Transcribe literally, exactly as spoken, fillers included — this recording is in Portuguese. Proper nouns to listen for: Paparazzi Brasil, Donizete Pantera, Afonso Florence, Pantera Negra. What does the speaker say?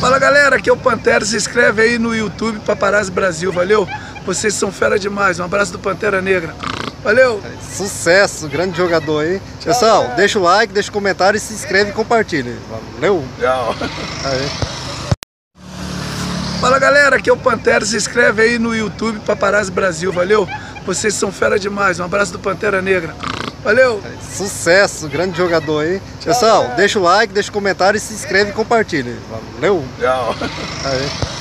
Fala galera, aqui é o Pantera, se inscreve aí no YouTube Paparazzi Brasil, valeu? Vocês são fera demais, um abraço do Pantera Negra, valeu! Sucesso, grande jogador aí. Tchau, pessoal, galera. Deixa o like, deixa o comentário e se inscreve e compartilha. Valeu! Tchau! Aí. Fala galera, aqui é o Pantera, se inscreve aí no YouTube Paparazzi Brasil, valeu? Vocês são fera demais, um abraço do Pantera Negra. Valeu! Sucesso, grande jogador aí. Tchau, pessoal, galera. Deixa o like, deixa o comentário e se inscreve e compartilha. Valeu! Tchau! Aí.